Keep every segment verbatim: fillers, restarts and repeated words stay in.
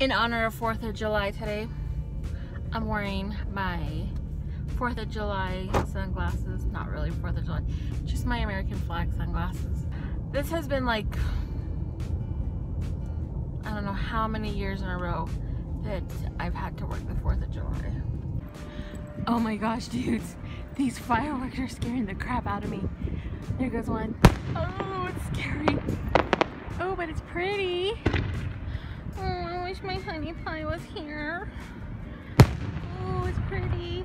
in honor of fourth of July today, I'm wearing my fourth of July sunglasses. Not really fourth of July, just my American flag sunglasses. This has been like, I don't know how many years in a row that I've had to work the fourth of July. Oh my gosh, dudes. These fireworks are scaring the crap out of me. There goes one. Oh, it's scary. Oh, but it's pretty. Oh, I wish my honey pie was here. Oh, it's pretty.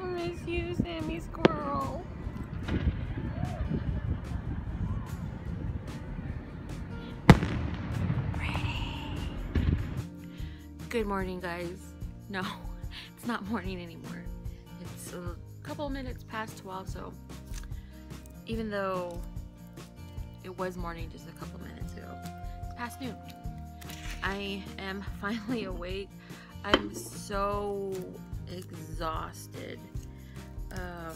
I miss you, Sammy Squirrel. Good morning, guys. No, it's not morning anymore. It's a couple minutes past twelve, so even though it was morning just a couple minutes ago, it's past noon. I am finally awake. I'm so exhausted. Um,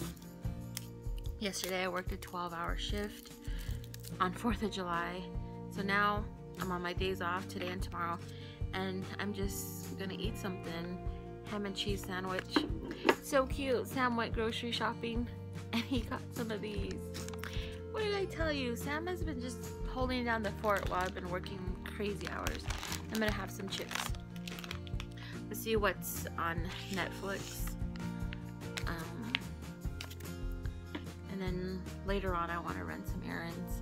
yesterday I worked a twelve hour shift on fourth of July, so now I'm on my days off today and tomorrow. And I'm just gonna eat something. Ham and cheese sandwich. So cute. Sam went grocery shopping and he got some of these. What did I tell you? Sam has been just holding down the fort while I've been working crazy hours. I'm gonna have some chips. Let's see what's on Netflix. Um, and then later on I wanna run some errands.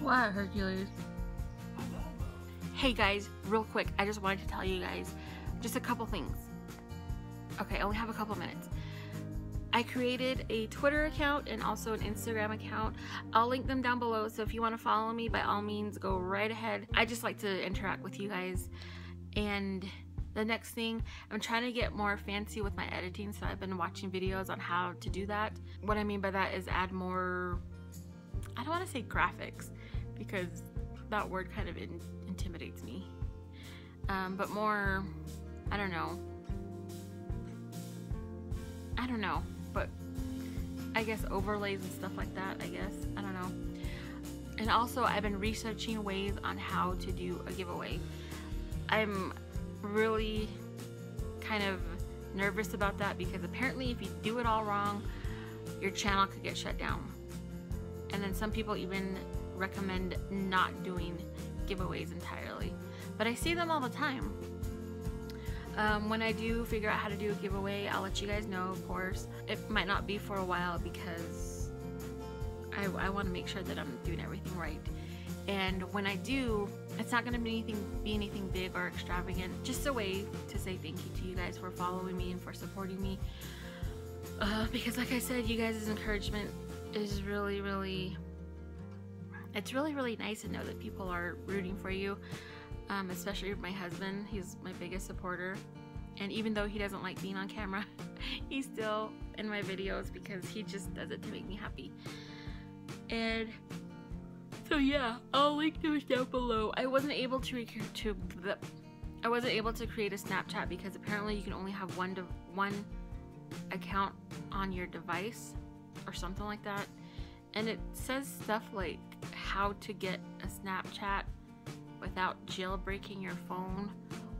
What, Hercules? Hey guys, real quick, I just wanted to tell you guys just a couple things. Okay, I only have a couple minutes. I created a Twitter account and also an Instagram account. I'll link them down below, so if you want to follow me, by all means, go right ahead. I just like to interact with you guys. And the next thing, I'm trying to get more fancy with my editing, so I've been watching videos on how to do that. What I mean by that is add more, I don't want to say graphics, because that word kind of in intimidates me. Um, but more, I don't know. I don't know, but I guess overlays and stuff like that, I guess. I don't know. And also, I've been researching ways on how to do a giveaway. I'm really kind of nervous about that, because apparently if you do it all wrong, your channel could get shut down. And then some people even recommend not doing giveaways entirely, but I see them all the time. Um, when I do figure out how to do a giveaway, I'll let you guys know, of course. It might not be for a while, because I, I want to make sure that I'm doing everything right. And when I do, it's not going to be anything, be anything big or extravagant. Just a way to say thank you to you guys for following me and for supporting me. Uh, because like I said, you guys' encouragement is really, really... It's really, really nice to know that people are rooting for you, um, especially my husband. He's my biggest supporter, and even though he doesn't like being on camera, he's still in my videos because he just does it to make me happy. And so yeah, I'll link those down below. I wasn't able to to the, I wasn't able to create a Snapchat because apparently you can only have one de one account on your device or something like that. And it says stuff like how to get a Snapchat without jailbreaking your phone,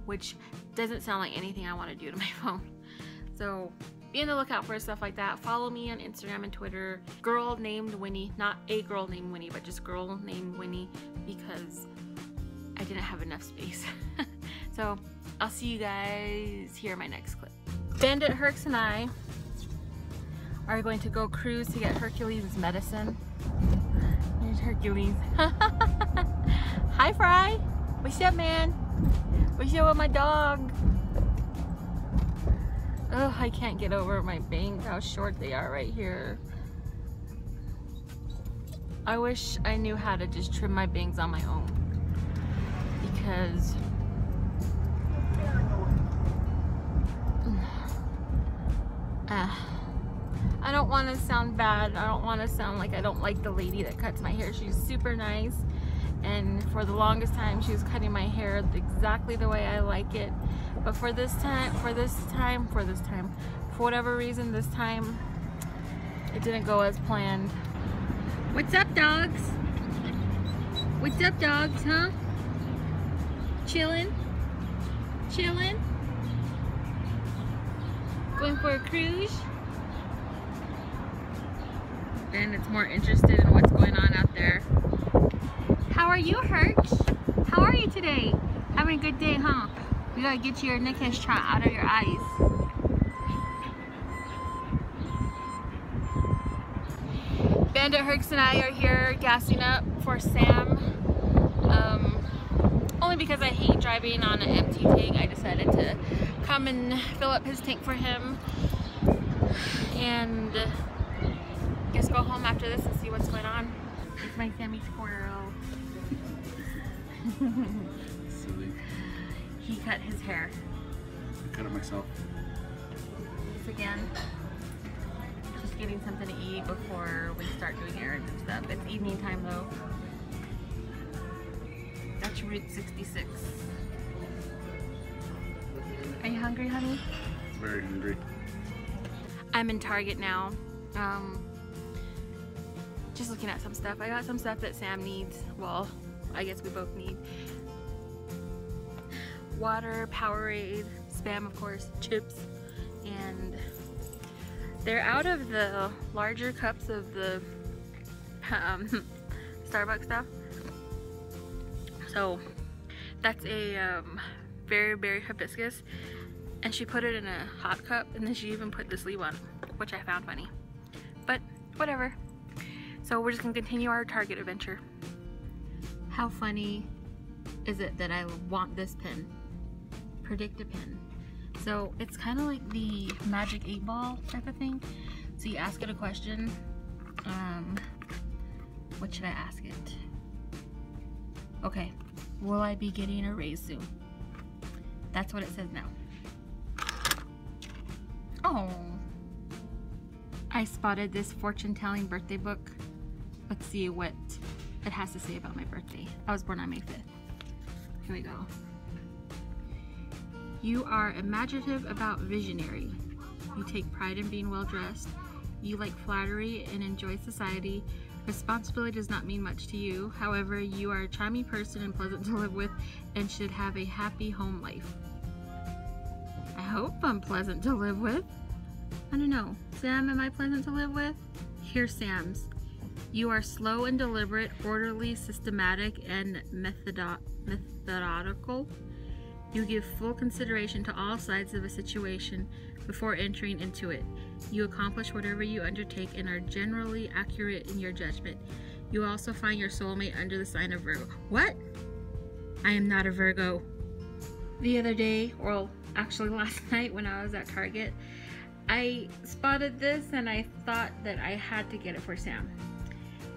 which doesn't sound like anything I want to do to my phone. So be on the lookout for stuff like that. Follow me on Instagram and Twitter. Girl named Winnie, not a girl named Winnie, but just girl named Winnie, because I didn't have enough space. So I'll see you guys here in my next clip. Bandit, Hercs, and I are going to go cruise to get Hercules' medicine. There's Hercules. Hi, Fry. What's up, man? What's up with my dog? Oh, I can't get over my bangs, how short they are right here. I wish I knew how to just trim my bangs on my own, because uh, I don't want to sound bad. I don't want to sound like I don't like the lady that cuts my hair. She's super nice, and for the longest time she was cutting my hair exactly the way I like it. But for this time, for this time, for this time, for whatever reason this time, it didn't go as planned. What's up, dogs? What's up, dogs, huh? Chillin'? Chillin'? Going for a cruise? Bandit's more interested in what's going on out there. How are you, Herc? How are you today? Having a good day, huh? We gotta get your Nickhead shot out of your eyes. Bandit, Hercs, and I are here gassing up for Sam. Um, only because I hate driving on an empty tank, I decided to come and fill up his tank for him. And I guess go home after this and see what's going on. It's my Sammy squirrel. Silly. He cut his hair. I cut it myself. Once again. Getting something to eat before we start doing errands and stuff. It's evening time though. That's Route sixty-six. Are you hungry, honey? Very hungry. I'm in Target now. Um, just looking at some stuff. I got some stuff that Sam needs. Well, I guess we both need. Water, Powerade, Spam of course, chips, and they're out of the larger cups of the um, Starbucks stuff. So that's a um, berry berry hibiscus, and she put it in a hot cup, and then she even put the sleeve on, which I found funny, but whatever. So we're just gonna continue our Target adventure. How funny is it that I want this pin? Predict a pin. So it's kind of like the magic eight ball type of thing. So you ask it a question. Um, what should I ask it? Okay, will I be getting a raise soon? That's what it says now. Oh, I spotted this fortune-telling birthday book. Let's see what it has to say about my birthday. I was born on May fifth. Here we go. You are imaginative about visionary. You take pride in being well-dressed. You like flattery and enjoy society. Responsibility does not mean much to you. However, you are a charming person and pleasant to live with and should have a happy home life. I hope I'm pleasant to live with. I don't know. Sam, am I pleasant to live with? Here's Sam's. You are slow and deliberate, orderly, systematic, and method- methodical. You give full consideration to all sides of a situation before entering into it. You accomplish whatever you undertake and are generally accurate in your judgment. You also find your soulmate under the sign of Virgo. What? I am not a Virgo. The other day, or actually last night when I was at Target, I spotted this and I thought that I had to get it for Sam.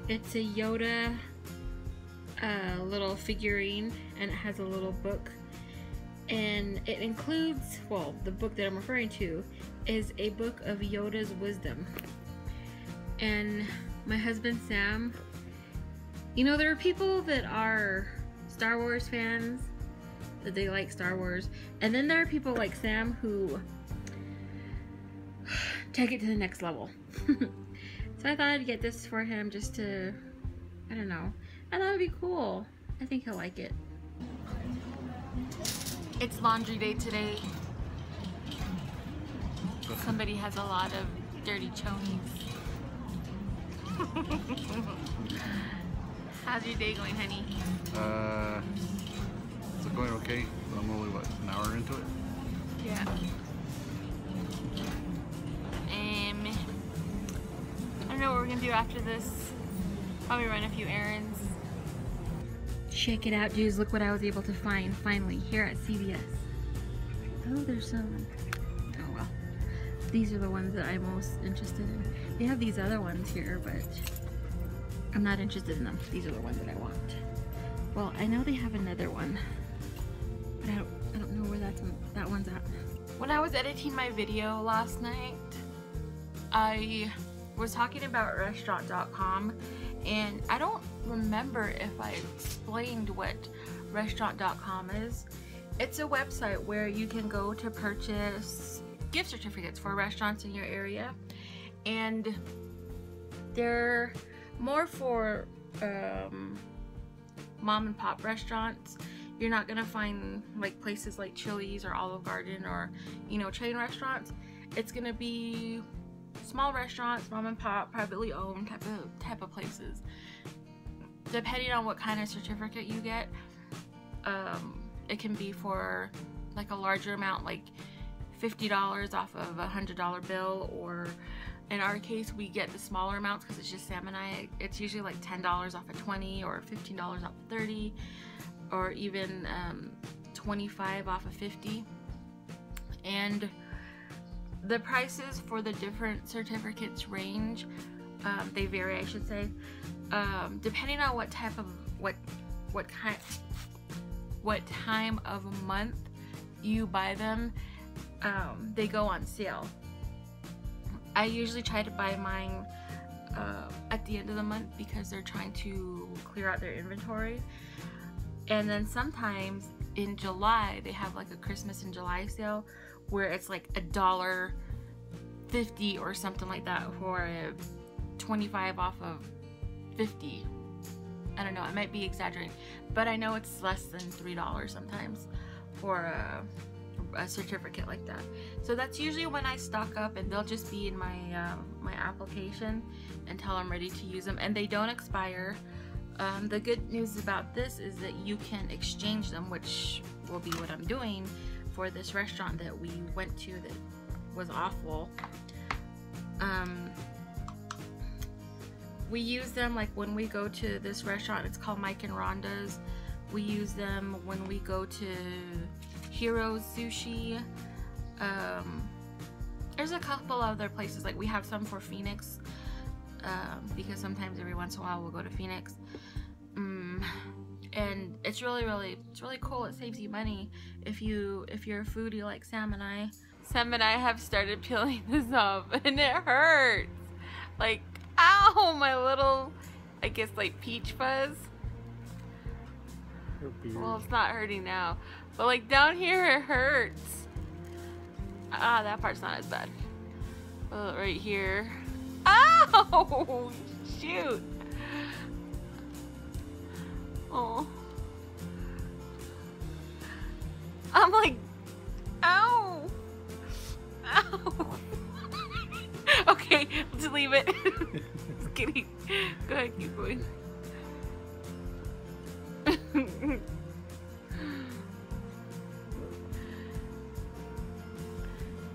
It's a Yoda uh, little figurine, and it has a little book. And it includes, well, the book that I'm referring to is a book of Yoda's wisdom. And my husband Sam, you know, there are people that are Star Wars fans, that they like Star Wars. And then there are people like Sam who take it to the next level. So I thought I'd get this for him just to, I don't know. I thought it'd be cool. I think he'll like it. It's laundry day today. Somebody has a lot of dirty chonies. How's your day going, honey? Uh, it's going okay. I'm only, what, an hour into it? Yeah. Um, I don't know what we're gonna do after this. Probably run a few errands. Check it out, dudes. Look what I was able to find, finally, here at C V S. Oh, there's some... Oh, well. These are the ones that I'm most interested in. They have these other ones here, but I'm not interested in them. These are the ones that I want. Well, I know they have another one, but I don't, I don't know where that's, that one's at. When I was editing my video last night, I was talking about restaurant dot com, and I don't remember if I explained what restaurant dot com is. It's a website where you can go to purchase gift certificates for restaurants in your area, and They're more for um, mom and pop restaurants. You're not gonna find like places like Chili's or Olive Garden or, you know, chain restaurants. It's gonna be small restaurants, mom and pop, privately owned type of type of places. Depending on what kind of certificate you get, um, it can be for like a larger amount, like fifty dollars off of a one hundred dollar bill, or in our case, we get the smaller amounts because it's just Sam and I. It's usually like ten dollars off of twenty or fifteen dollars off of thirty, or even um, twenty-five dollars off of fifty. And the prices for the different certificates range. Um, they vary, I should say, um, depending on what type of what what kind what time of month you buy them. Um, they go on sale. I usually try to buy mine uh, at the end of the month because they're trying to clear out their inventory. And then sometimes in July they have like a Christmas in July sale where it's like a dollar fifty or something like that for a twenty-five off of fifty. I don't know, I might be exaggerating, but I know it's less than three dollars sometimes for a, a certificate like that. So that's usually when I stock up, and they'll just be in my um, my application until I'm ready to use them, and they don't expire. Um, the good news about this is that you can exchange them, which will be what I'm doing for this restaurant that we went to that was awful. Um, We use them like when we go to this restaurant, it's called Mike and Rhonda's. We use them when we go to Heroes Sushi. Um, there's a couple other places, like we have some for Phoenix, um, because sometimes every once in a while we'll go to Phoenix. Um, and it's really, really, it's really cool. It saves you money if you if you're a foodie like Sam and I. Sam and I have started peeling this off, and it hurts. Like, ow, my little, I guess, like peach fuzz. Well, it's not hurting now, but like down here it hurts. Ah, that part's not as bad. Well, right here. Ow, shoot. Oh. I'm like, ow. Ow. Okay, just leave it. Just kidding. Go ahead, keep going.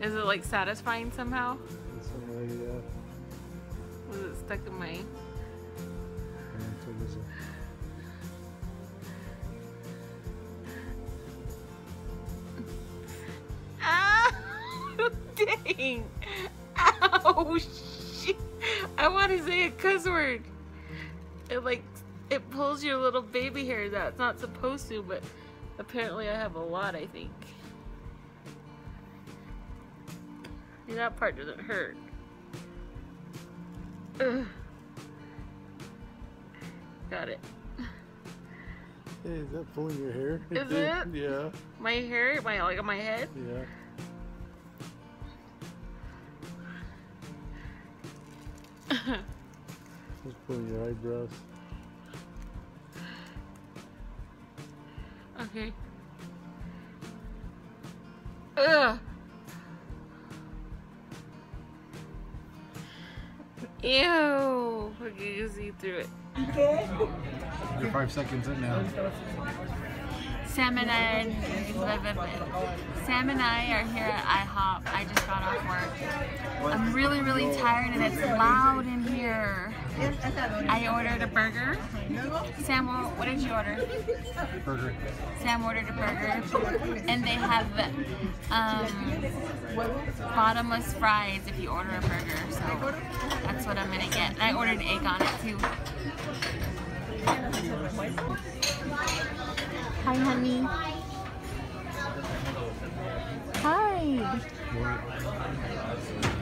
Is it like satisfying somehow? In some way, yeah. Was it stuck in my... Ah! Dang! Oh shit! I want to say a cuss word. It like it pulls your little baby hairs out. It's not supposed to, but apparently I have a lot. I think that part doesn't hurt. Ugh. Got it. Hey, is that pulling your hair? Is it? Yeah. My hair? My like on my head? Yeah. Just pulling your eyebrows. Okay. Ugh. Ew. Okay, you see through it. You're five seconds in now. Sam and I, Sam and I are here at IHOP. I just got off work. I'm really, really tired, and it's loud in here. I ordered a burger. Sam, what did you order? Burger. Sam ordered a burger, and they have um, bottomless fries if you order a burger. So that's what I'm gonna get. And I ordered an egg on it too. Hi, honey. Hi.